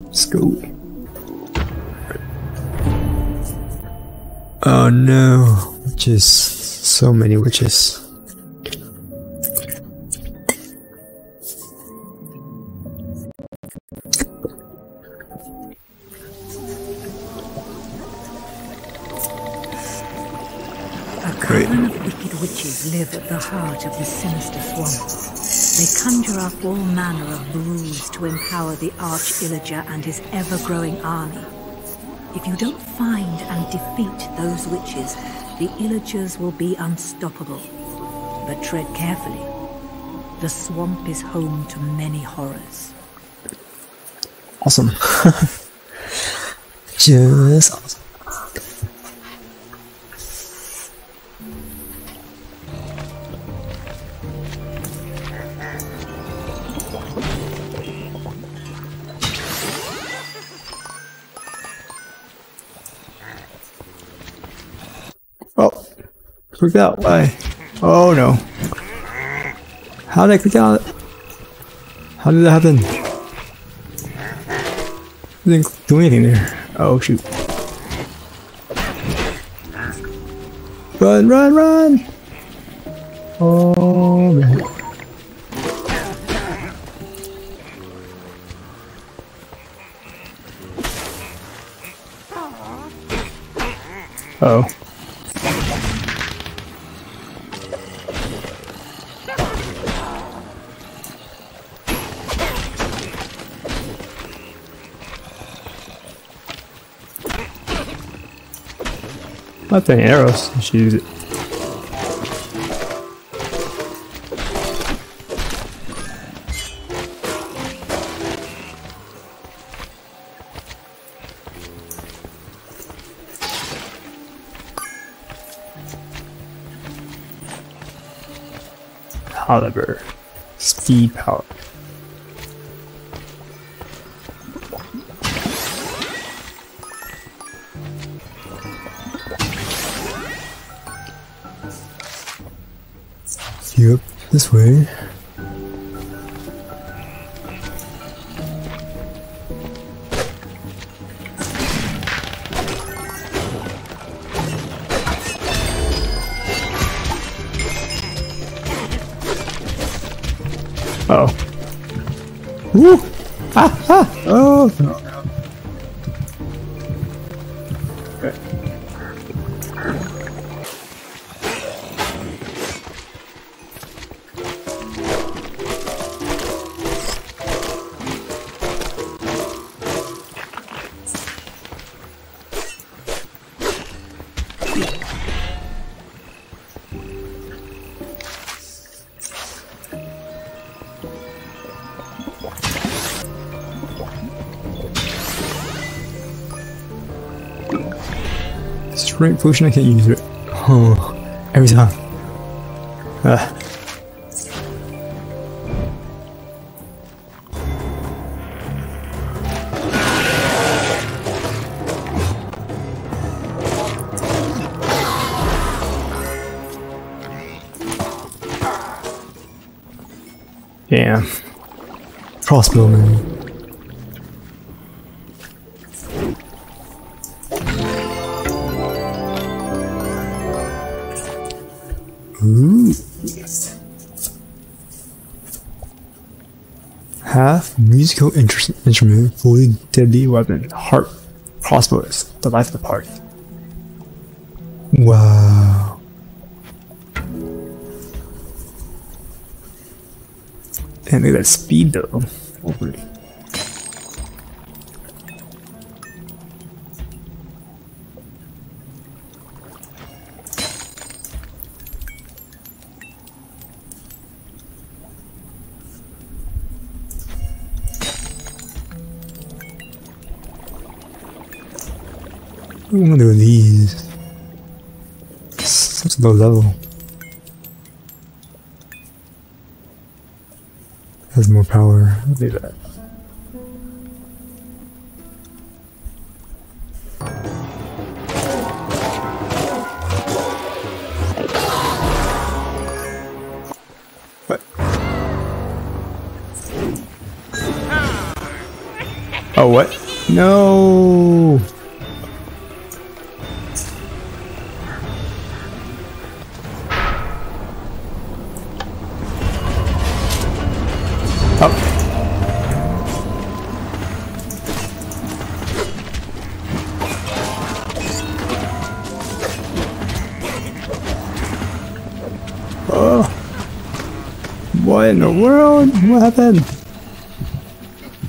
Let's go. Oh no, witches. So many witches. Live at the heart of the sinister swamp. They conjure up all manner of brews to empower the Arch-Illager and his ever-growing army. If you don't find and defeat those witches, the Illagers will be unstoppable. But tread carefully. The swamp is home to many horrors. Awesome. Just awesome. Click that way. Oh no. How did I click out? How did that happen? I didn't do anything there. Oh shoot. Run, run, run! Oh man. Oh. Not that many arrows, I should use it. Caliber. Speed power. Yep, this way. Uh oh. Woo! Ah! Ah! Oh! No. Right potion, I can't use it. Oh, every time. Damn. Crossbow, man. Ooh. Half musical instrument, fully deadly weapon, heart, crossbows, the life of the party. Wow. And look at that speed though. Hopefully. What am I gonna do with these? Such a low level. Has more power. I'll do that. What? Oh, what? No. What in the world? What happened?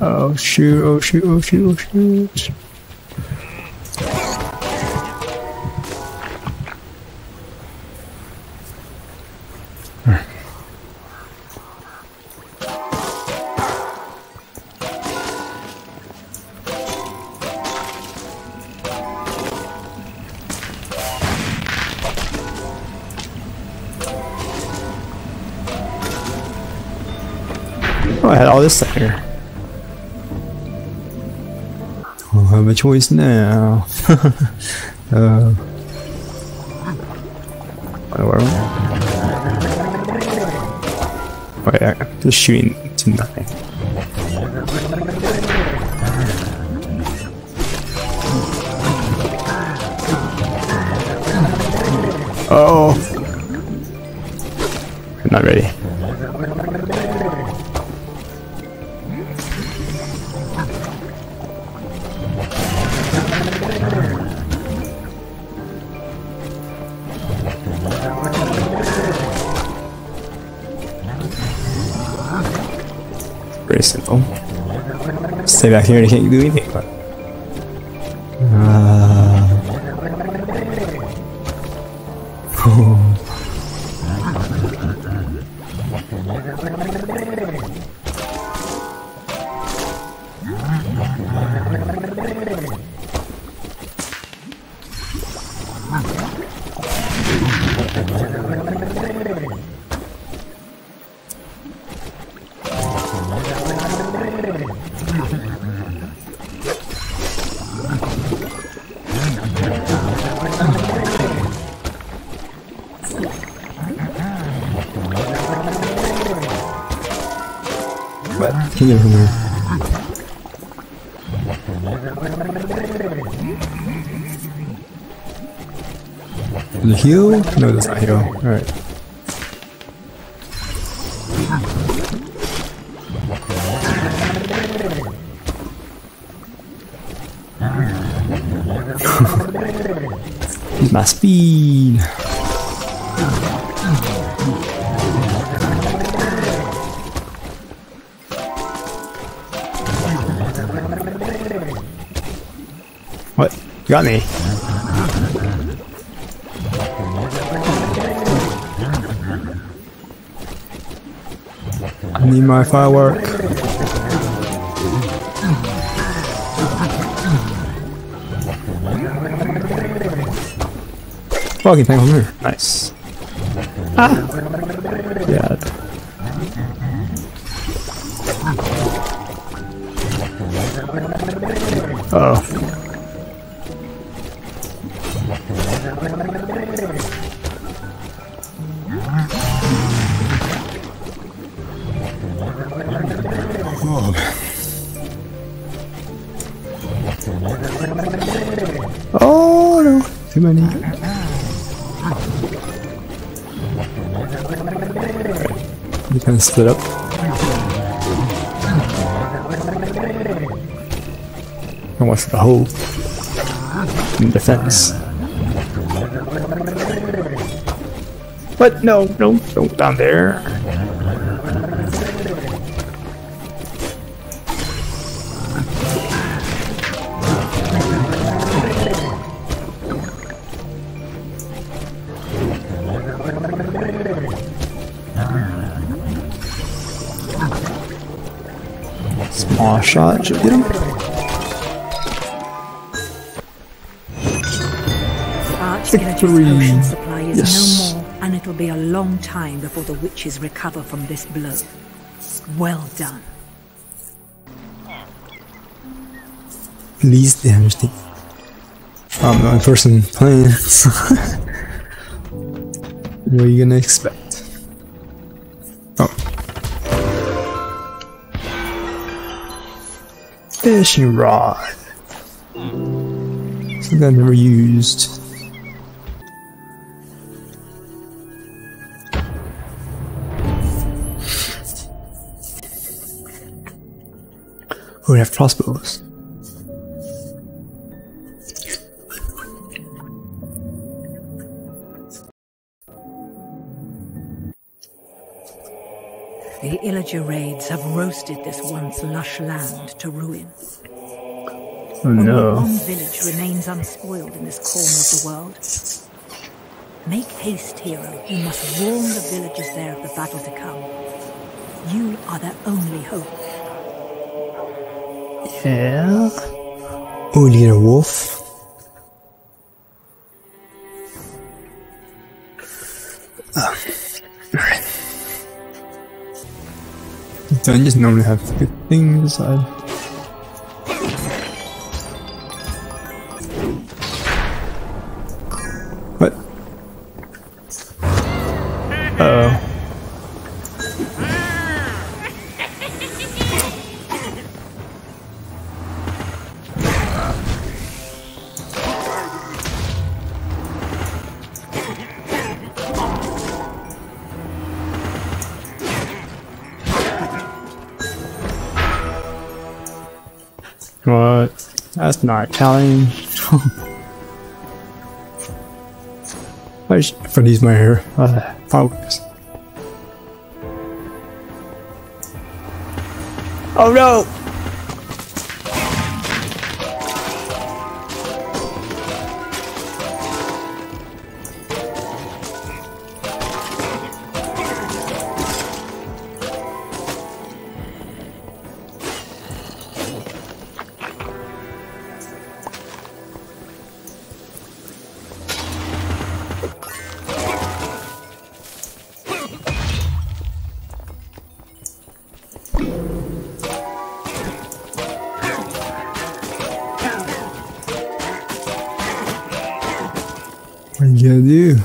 Oh shoot, oh shoot, oh shoot, oh shoot. Oh, I had all this stuff here. I don't have a choice now. Wait, I'm just shooting to nothing. Oh, I'm not ready. Very simple. Stay back here and you can't do anything but Here, here. The heal? No, that's not heal. Alright. Use my speed. What? You got me. I need my firework. Foggy thing over here. Nice. Ah! Yeah. Oh. Oh no, too many. You kind of split up. And watch the hole in defense. But no, don't down there. Small shot, should we get him? Victory! Yes. No more, and it'll be a long time before the witches recover from this blow. Well done. Please damage the... I'm not in person playing. What are you gonna expect? Oh. fishing rod. Something I never used. Oh, we have crossbows. The Illager raids have roasted this once lush land to ruin. Oh, no. Only one village remains unspoiled in this corner of the world. Make haste, hero. You must warn the villagers there of the battle to come. You are their only hope. Yeah. Oh, little wolf. I just normally have good things. What? Uh What? That's not Italian. I should use my hair. Fireworks. Oh no! Yeah, dude.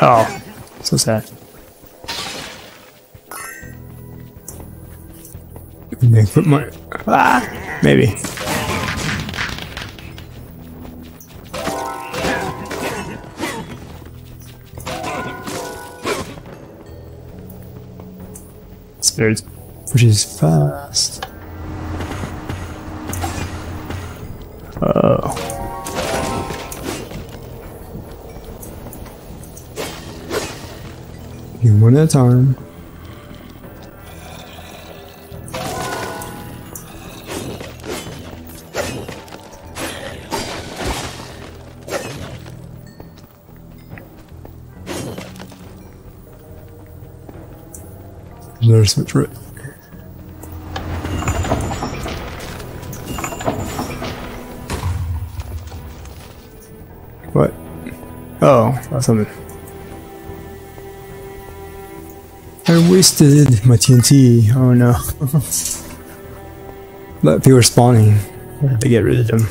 Oh, so sad. They put my maybe. Which is fast. Oh. You one at a time. There's much rich. What? Oh, that's something. I wasted my TNT. Oh no. But people are spawning. I have to get rid of them.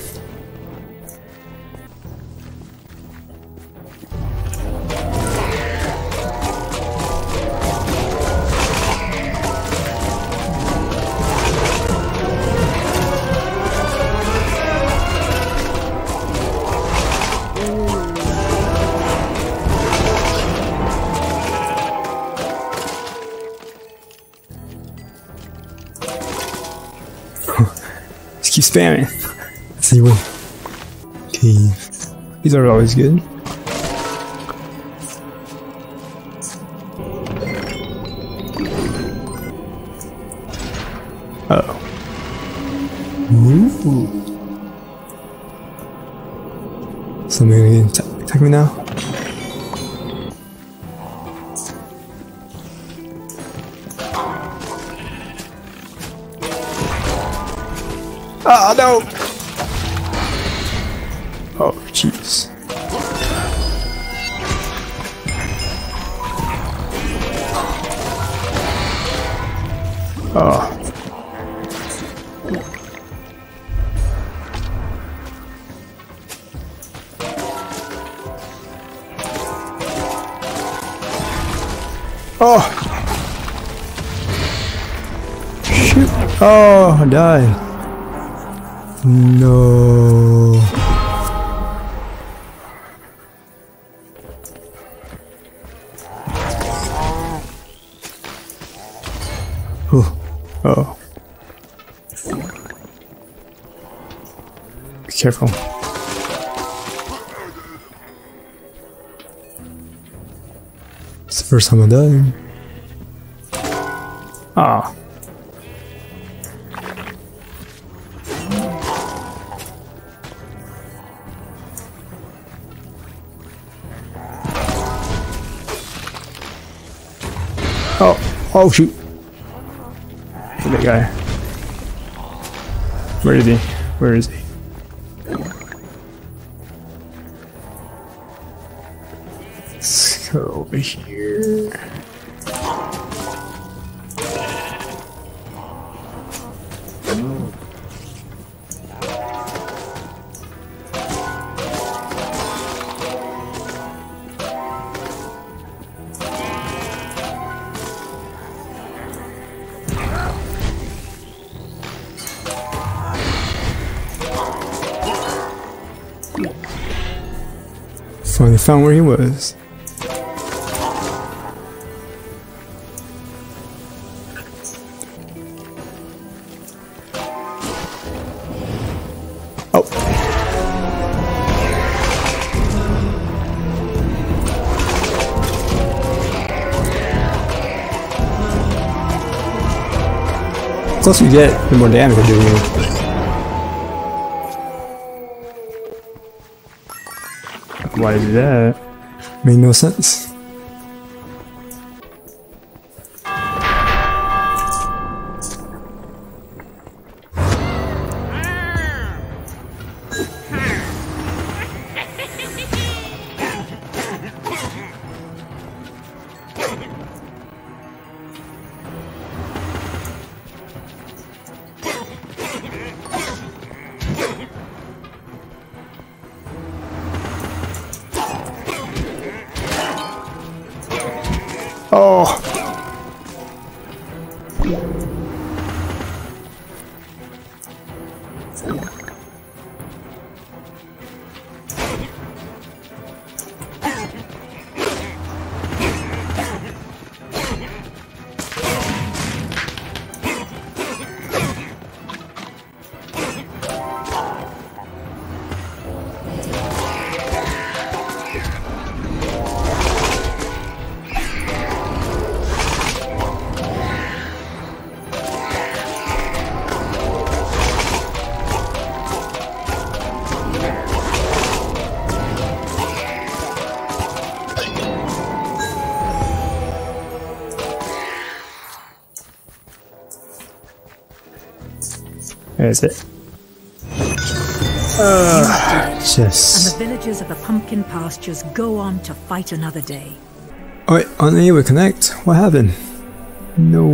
Keep spamming. Let's see what cave. These are always good. Uh oh. Ooh. Somebody gonna attack me now? Oh no! Oh jeez. Oh. Oh! Shoot! Oh, I died. No. Oh. Oh. Be careful. It's the first time I died. Ah. Oh. Oh shoot. That guy. Where is he? Where is he? Let's go over here. Finally found where he was. Oh. The closer you get, the more damage you're doing. Why is that? Made no sense. Oh. That's it. Yes. And the villagers of the pumpkin pastures go on to fight another day. Oh, wait, aren't they able to connect? What happened? No.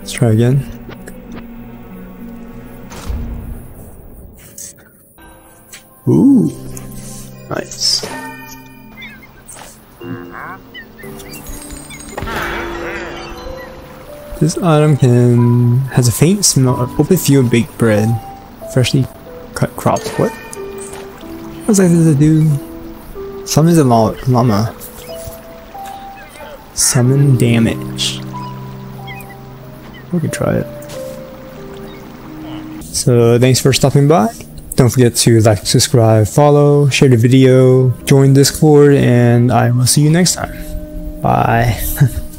Let's try again. Ooh. Nice. This item has a faint smell of open field baked bread, freshly cut crops. What? What's that to do? Summons a llama. Summon damage. We can try it. So thanks for stopping by. Don't forget to like, subscribe, follow, share the video, join Discord, and I will see you next time. Bye.